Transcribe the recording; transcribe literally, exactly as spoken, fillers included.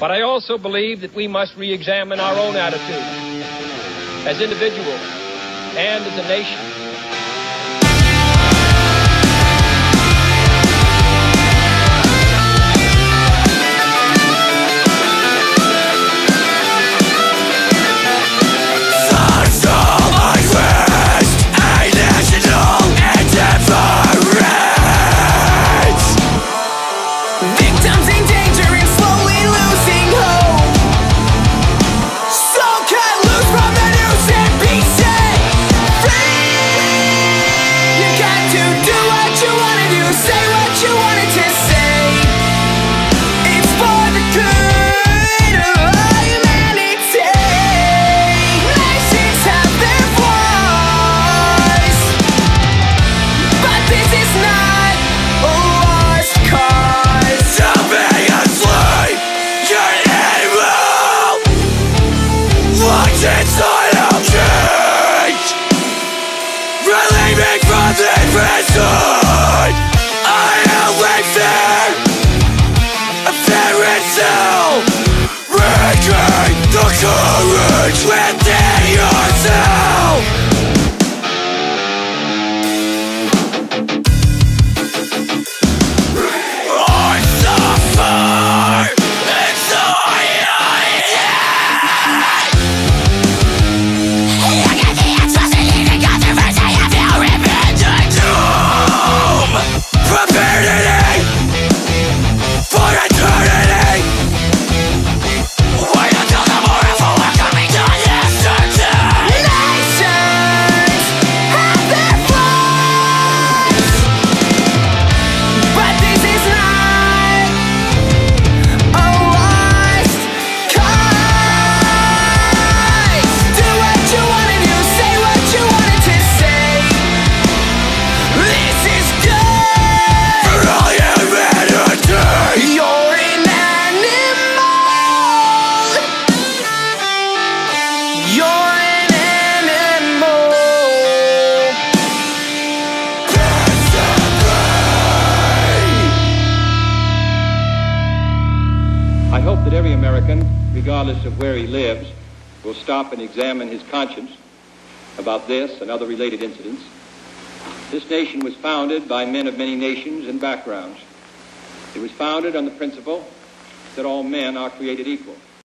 But I also believe that we must re-examine our own attitudes as individuals and as a nation. Courage within yourself. I suffer, it's all I am. You get the explicit consequence, I have no repentant doom. Preparedity for eternity. I hope that every American, regardless of where he lives, will stop and examine his conscience about this and other related incidents. This nation was founded by men of many nations and backgrounds. It was founded on the principle that all men are created equal.